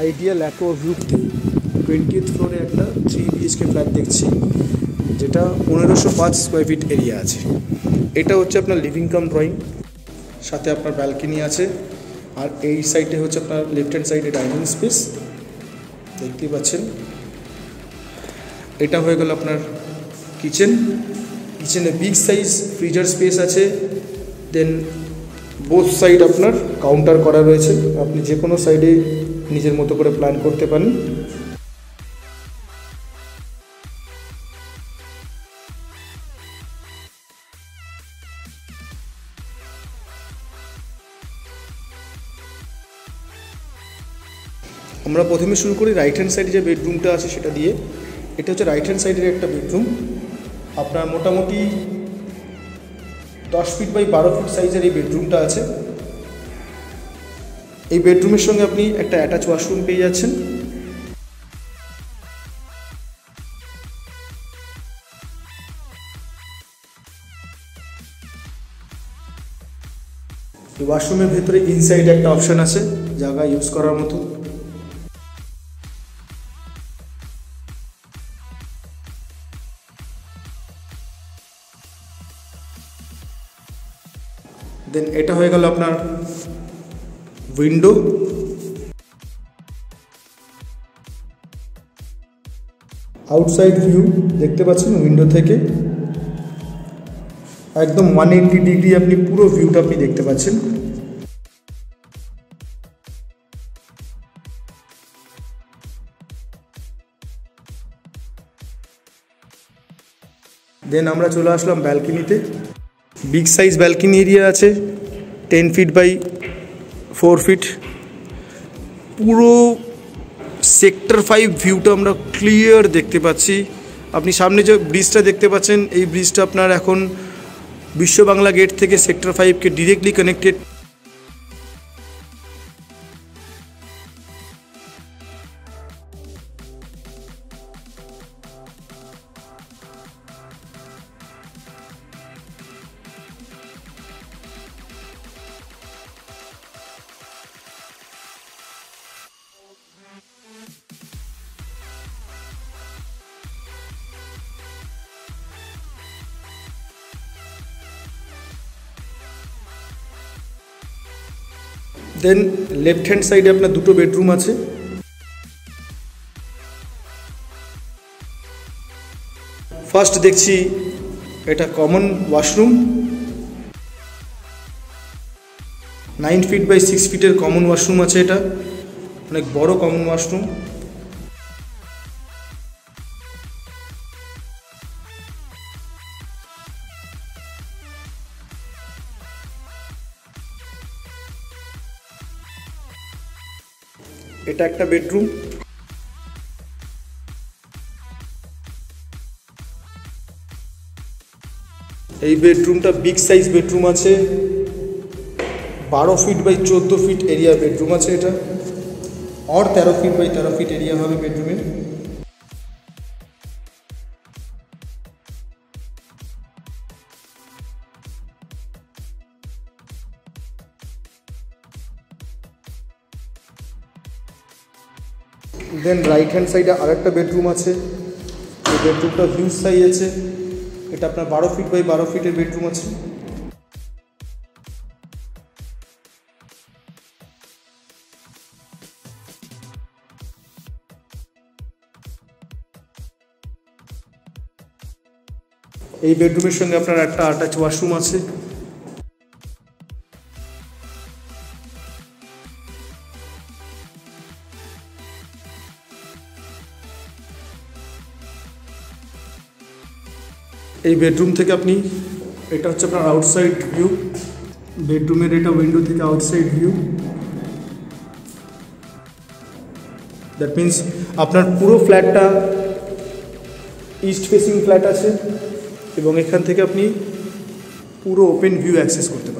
Ideal एक्वाभिउ twenty फ्लोरे एक 3 BHK flat देखी जेटा 1505 square fit area आटा हमारे लिविंग कम ड्रॉइंग साथे अपना बालकनी आई साइडे होता है अपना लेफ्ट हैंड साइडे डाइनिंग स्पेस देखते पाच्छेन एटा हो गेल आपनार किचन किचने बिग साइज फ्रिजर स्पेस आछे देन बोथ साइड आपनार काउंटार करा रयेछे आपनि जे कोनो साइडे निजेर मतो करे प्लान करते पारेन। আমরা প্রথমে শুরু করি রাইট হ্যান্ড সাইডে যে বেডরুমটা আছে সেটা দিয়ে। এটা হচ্ছে রাইট হ্যান্ড সাইডের একটা বেডরুম আপনার মোটামুটি 10 ফিট বাই 12 ফিট সাইজের এই বেডরুমটা আছে। এই বেডরুমের সঙ্গে আপনি একটা অ্যাটাচ ওয়াশরুম পেয়ে যাচ্ছেন। এই ওয়াশরুমের ভিতরে ইনসাইড একটা অপশন আছে জায়গা ইউজ করার মতো। देन एटा हो गेल आपनार विंडो आउटसाइड व्यू देखते पाच्छेन विंडो थेके एकदम 180 डिग्री अपनी पुरो व्यूटा अपनी देखते पाच्छेन। देन आमरा चले आसलाम बालकनीते बिग साइज बालकनी एरिया आछे 10 फिट बाई 4 फिट पुरो सेक्टर 5 भिउटा आमरा क्लियर देखते पाच्छी। आपनी सामने जो ब्रिजटा देखते पाच्छेन एई ब्रिजटा आपनार एखन विश्व बांगला गेट थेके सेक्टर 5 के directly connected. Then left hand साइडे अपना दुटो बेडरूम आछे फर्स्ट देखी एटा कमन वाशरूम 9 फिट बाई 6 फिटर कमन वाशरूम आछे एटा अनेक बड़ो कमन वाशरूम। এটা একটা বেডরুম এই বেডরুমটা বিগ সাইজ বেডরুম আছে 12 feet by 14 feet area bedroom আছে এটা আর 13 ফিট বাই 13 ফিট এরিয়া হবে বেডরুমের। दें राइट हैंड साइडे आरेकटा बेडरूम आछे बेडरूमटा ह्यूज साइज आछे एटा आपनार 12 फिट बाई 12 फिटेर बेडरूम आछे। এই बेडरूमेर संगे आपनार एकटा अटैच वाशरूम आछे। এই বেডরুম থেকে আপনি এটা হচ্ছে আপনার আউটসাইড ভিউ বেডরুমের এটা উইন্ডো থেকে আউটসাইড ভিউ দ্যাট মিন্স আপনার পুরো ফ্ল্যাটটা ইস্ট ফেসিং ফ্ল্যাট আছে এবং এখান থেকে আপনি পুরো ওপেন ভিউ অ্যাক্সেস করতে